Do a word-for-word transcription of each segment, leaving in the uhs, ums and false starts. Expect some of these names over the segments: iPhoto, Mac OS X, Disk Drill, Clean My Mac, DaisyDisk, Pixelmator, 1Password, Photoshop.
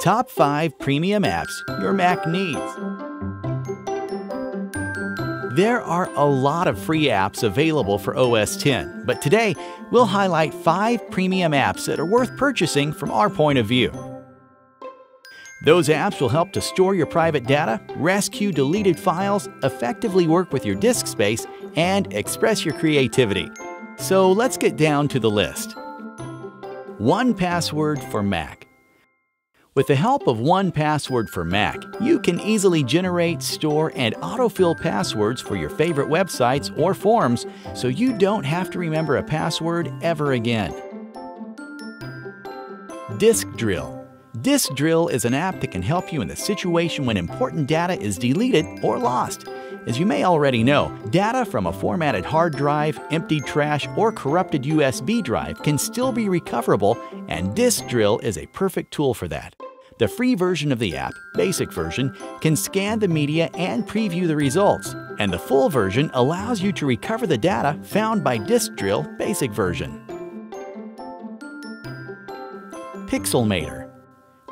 Top five Premium Apps Your Mac Needs. There are a lot of free apps available for O S ten, but today we'll highlight five premium apps that are worth purchasing from our point of view. Those apps will help to store your private data, rescue deleted files, effectively work with your disk space, and express your creativity. So let's get down to the list. one Password for Mac. With the help of one Password for Mac, you can easily generate, store, and autofill passwords for your favorite websites or forms, so you don't have to remember a password ever again. Disk Drill. Disk Drill is an app that can help you in the situation when important data is deleted or lost. As you may already know, data from a formatted hard drive, emptied trash, or corrupted U S B drive can still be recoverable, and Disk Drill is a perfect tool for that. The free version of the app, basic version, can scan the media and preview the results, and the full version allows you to recover the data found by Disk Drill, basic version. Pixelmator.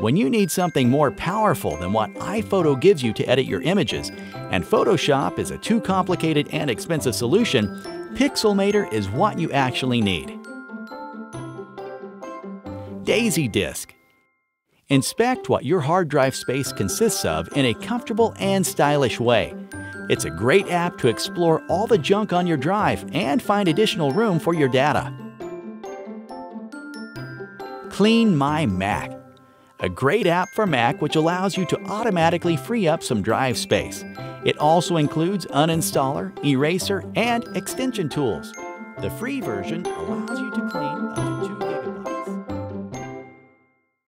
When you need something more powerful than what iPhoto gives you to edit your images, and Photoshop is a too complicated and expensive solution, Pixelmator is what you actually need. DaisyDisk. Inspect what your hard drive space consists of in a comfortable and stylish way. It's a great app to explore all the junk on your drive and find additional room for your data. Clean My Mac. A great app for Mac which allows you to automatically free up some drive space. It also includes uninstaller, eraser, and extension tools. The free version allows you to clean up